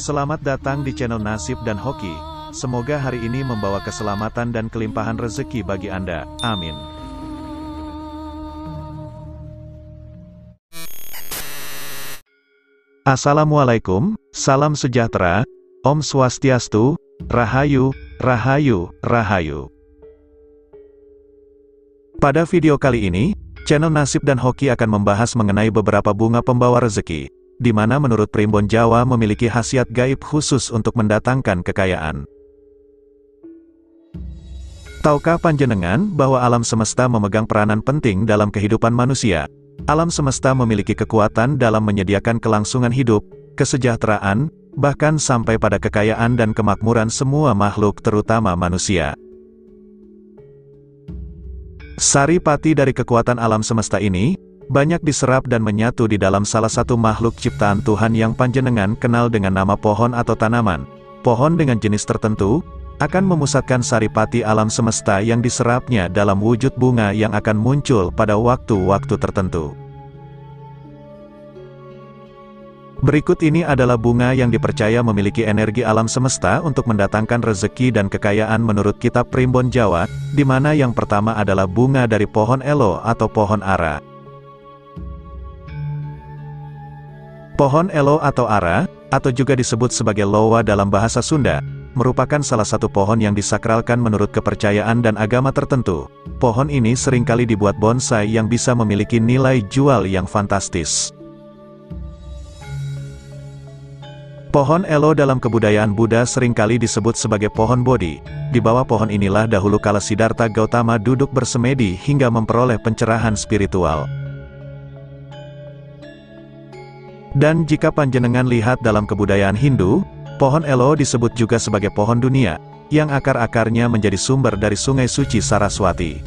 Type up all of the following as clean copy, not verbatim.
Selamat datang di channel Nasib dan Hoki. Semoga hari ini membawa keselamatan dan kelimpahan rezeki bagi Anda. Amin. Assalamualaikum, salam sejahtera, Om Swastiastu, Rahayu, Rahayu, Rahayu. Pada video kali ini, channel Nasib dan Hoki akan membahas mengenai beberapa bunga pembawa rezeki, di mana menurut Primbon Jawa memiliki khasiat gaib khusus untuk mendatangkan kekayaan. Tahukah panjenengan bahwa alam semesta memegang peranan penting dalam kehidupan manusia? Alam semesta memiliki kekuatan dalam menyediakan kelangsungan hidup, kesejahteraan, bahkan sampai pada kekayaan dan kemakmuran semua makhluk terutama manusia. Saripati dari kekuatan alam semesta ini, banyak diserap dan menyatu di dalam salah satu makhluk ciptaan Tuhan yang panjenengan kenal dengan nama pohon atau tanaman. Pohon dengan jenis tertentu, akan memusatkan saripati alam semesta yang diserapnya dalam wujud bunga yang akan muncul pada waktu-waktu tertentu. Berikut ini adalah bunga yang dipercaya memiliki energi alam semesta untuk mendatangkan rezeki dan kekayaan menurut kitab Primbon Jawa, di mana yang pertama adalah bunga dari pohon elo atau pohon ara. Pohon elo atau ara, atau juga disebut sebagai lowa dalam bahasa Sunda, merupakan salah satu pohon yang disakralkan menurut kepercayaan dan agama tertentu. Pohon ini seringkali dibuat bonsai yang bisa memiliki nilai jual yang fantastis. Pohon elo dalam kebudayaan Buddha seringkali disebut sebagai pohon bodhi. Di bawah pohon inilah dahulu kala Siddhartha Gautama duduk bersemedi hingga memperoleh pencerahan spiritual. Dan jika panjenengan lihat dalam kebudayaan Hindu, pohon elo disebut juga sebagai pohon dunia, yang akar-akarnya menjadi sumber dari sungai suci Saraswati.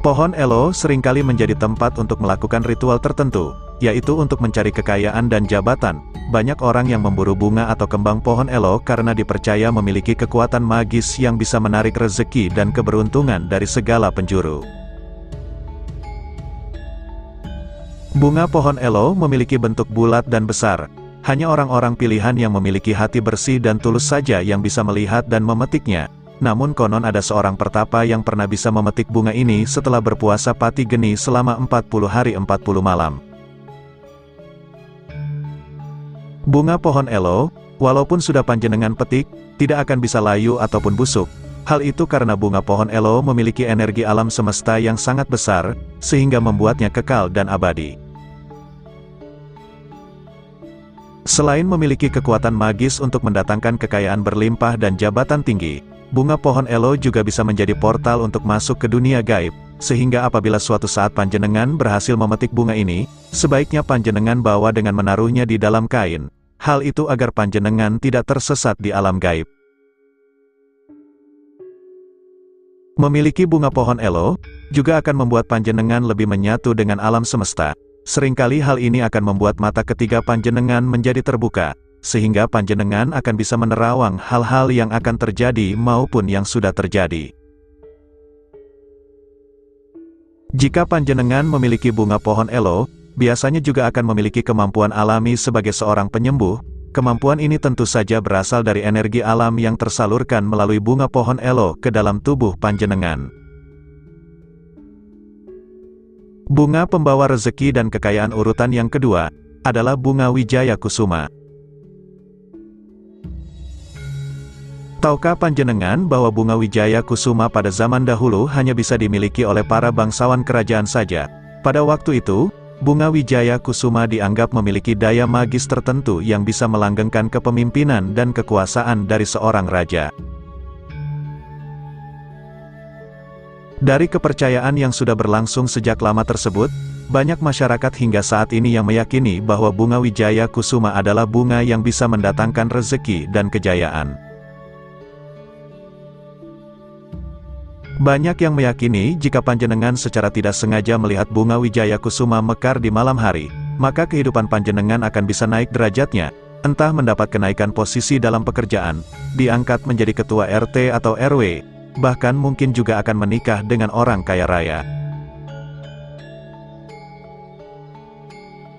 Pohon elo seringkali menjadi tempat untuk melakukan ritual tertentu, yaitu untuk mencari kekayaan dan jabatan. Banyak orang yang memburu bunga atau kembang pohon elo karena dipercaya memiliki kekuatan magis yang bisa menarik rezeki dan keberuntungan dari segala penjuru. Bunga pohon elo memiliki bentuk bulat dan besar. Hanya orang-orang pilihan yang memiliki hati bersih dan tulus saja yang bisa melihat dan memetiknya. Namun konon ada seorang pertapa yang pernah bisa memetik bunga ini setelah berpuasa pati geni selama 40 hari 40 malam. Bunga pohon elo, walaupun sudah panjenengan petik, tidak akan bisa layu ataupun busuk. Hal itu karena bunga pohon elo memiliki energi alam semesta yang sangat besar, sehingga membuatnya kekal dan abadi. Selain memiliki kekuatan magis untuk mendatangkan kekayaan berlimpah dan jabatan tinggi, bunga pohon elo juga bisa menjadi portal untuk masuk ke dunia gaib, sehingga apabila suatu saat panjenengan berhasil memetik bunga ini, sebaiknya panjenengan bawa dengan menaruhnya di dalam kain. Hal itu agar panjenengan tidak tersesat di alam gaib. Memiliki bunga pohon elo, juga akan membuat panjenengan lebih menyatu dengan alam semesta. Seringkali hal ini akan membuat mata ketiga panjenengan menjadi terbuka, sehingga panjenengan akan bisa menerawang hal-hal yang akan terjadi maupun yang sudah terjadi. Jika panjenengan memiliki bunga pohon elo, biasanya juga akan memiliki kemampuan alami sebagai seorang penyembuh. Kemampuan ini tentu saja berasal dari energi alam yang tersalurkan melalui bunga pohon elo ke dalam tubuh panjenengan. Bunga pembawa rezeki dan kekayaan urutan yang kedua adalah bunga Wijaya Kusuma. Tahukah panjenengan bahwa bunga Wijaya Kusuma pada zaman dahulu hanya bisa dimiliki oleh para bangsawan kerajaan saja? Pada waktu itu, bunga Wijaya Kusuma dianggap memiliki daya magis tertentu yang bisa melanggengkan kepemimpinan dan kekuasaan dari seorang raja. Dari kepercayaan yang sudah berlangsung sejak lama tersebut, banyak masyarakat hingga saat ini yang meyakini bahwa bunga Wijaya Kusuma adalah bunga yang bisa mendatangkan rezeki dan kejayaan. Banyak yang meyakini jika panjenengan secara tidak sengaja melihat bunga Wijaya Kusuma mekar di malam hari, maka kehidupan panjenengan akan bisa naik derajatnya, entah mendapat kenaikan posisi dalam pekerjaan, diangkat menjadi ketua RT atau RW, bahkan mungkin juga akan menikah dengan orang kaya raya.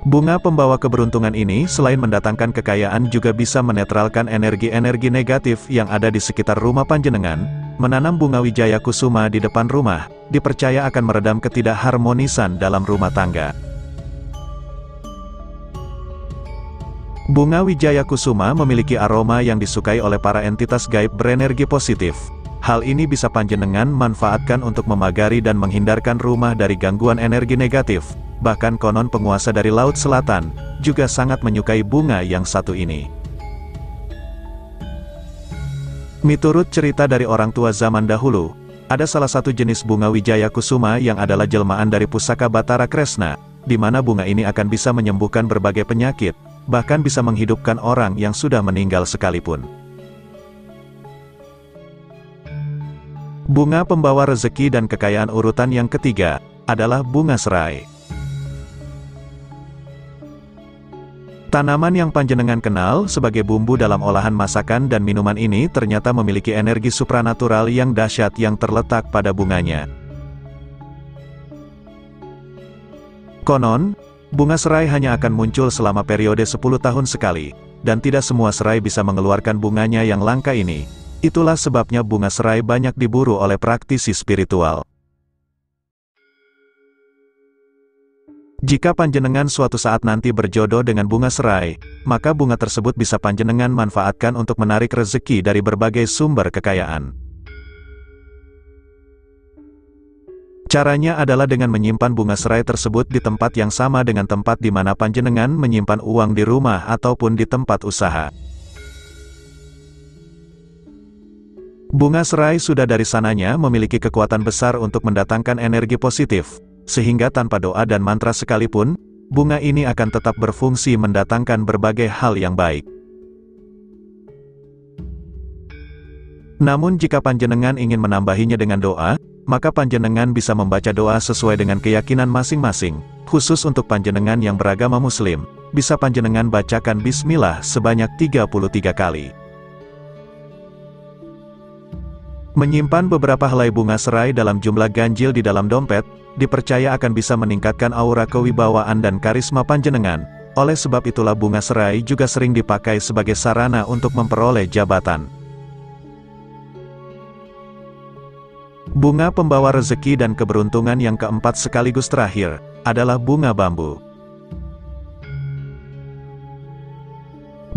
Bunga pembawa keberuntungan ini selain mendatangkan kekayaan juga bisa menetralkan energi-energi negatif yang ada di sekitar rumah panjenengan. Menanam bunga Wijaya Kusuma di depan rumah, dipercaya akan meredam ketidakharmonisan dalam rumah tangga. Bunga Wijaya Kusuma memiliki aroma yang disukai oleh para entitas gaib berenergi positif. Hal ini bisa panjenengan manfaatkan untuk memagari dan menghindarkan rumah dari gangguan energi negatif. Bahkan konon penguasa dari Laut Selatan juga sangat menyukai bunga yang satu ini. Miturut cerita dari orang tua zaman dahulu, ada salah satu jenis bunga Wijaya Kusuma yang adalah jelmaan dari pusaka Batara Kresna, di mana bunga ini akan bisa menyembuhkan berbagai penyakit, bahkan bisa menghidupkan orang yang sudah meninggal sekalipun. Bunga pembawa rezeki dan kekayaan urutan yang ketiga adalah bunga serai. Tanaman yang panjenengan kenal sebagai bumbu dalam olahan masakan dan minuman ini ternyata memiliki energi supranatural yang dahsyat yang terletak pada bunganya. Konon, bunga serai hanya akan muncul selama periode 10 tahun sekali, dan tidak semua serai bisa mengeluarkan bunganya yang langka ini. Itulah sebabnya bunga serai banyak diburu oleh praktisi spiritual. Jika panjenengan suatu saat nanti berjodoh dengan bunga serai, maka bunga tersebut bisa panjenengan manfaatkan untuk menarik rezeki dari berbagai sumber kekayaan. Caranya adalah dengan menyimpan bunga serai tersebut di tempat yang sama dengan tempat di mana panjenengan menyimpan uang di rumah ataupun di tempat usaha. Bunga serai sudah dari sananya memiliki kekuatan besar untuk mendatangkan energi positif. Sehingga tanpa doa dan mantra sekalipun, bunga ini akan tetap berfungsi mendatangkan berbagai hal yang baik. Namun jika panjenengan ingin menambahinya dengan doa, maka panjenengan bisa membaca doa sesuai dengan keyakinan masing-masing. Khusus untuk panjenengan yang beragama muslim, bisa panjenengan bacakan bismillah sebanyak 33 kali. Menyimpan beberapa helai bunga serai dalam jumlah ganjil di dalam dompet, dipercaya akan bisa meningkatkan aura kewibawaan dan karisma panjenengan. Oleh sebab itulah bunga serai juga sering dipakai sebagai sarana untuk memperoleh jabatan. Bunga pembawa rezeki dan keberuntungan yang keempat sekaligus terakhir, adalah bunga bambu.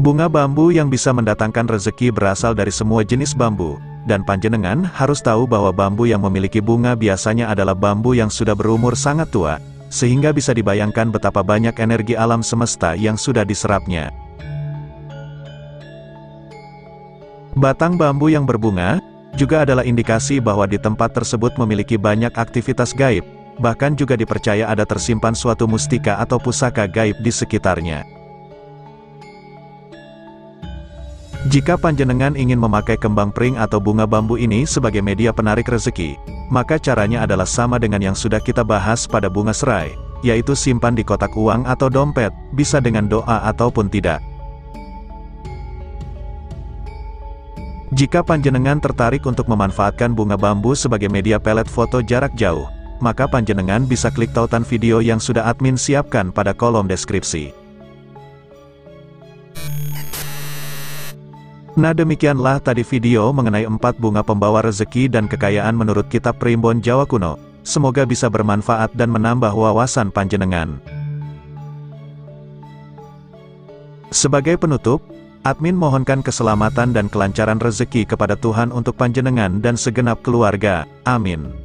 Bunga bambu yang bisa mendatangkan rezeki berasal dari semua jenis bambu. Dan panjenengan harus tahu bahwa bambu yang memiliki bunga biasanya adalah bambu yang sudah berumur sangat tua, sehingga bisa dibayangkan betapa banyak energi alam semesta yang sudah diserapnya. Batang bambu yang berbunga, juga adalah indikasi bahwa di tempat tersebut memiliki banyak aktivitas gaib, bahkan juga dipercaya ada tersimpan suatu mustika atau pusaka gaib di sekitarnya. Jika panjenengan ingin memakai kembang pring atau bunga bambu ini sebagai media penarik rezeki, maka caranya adalah sama dengan yang sudah kita bahas pada bunga serai, yaitu simpan di kotak uang atau dompet, bisa dengan doa ataupun tidak. Jika panjenengan tertarik untuk memanfaatkan bunga bambu sebagai media pelet foto jarak jauh, maka panjenengan bisa klik tautan video yang sudah admin siapkan pada kolom deskripsi. Nah, demikianlah tadi video mengenai 4 bunga pembawa rezeki dan kekayaan menurut kitab Primbon Jawa Kuno. Semoga bisa bermanfaat dan menambah wawasan panjenengan. Sebagai penutup, admin mohonkan keselamatan dan kelancaran rezeki kepada Tuhan untuk panjenengan dan segenap keluarga. Amin.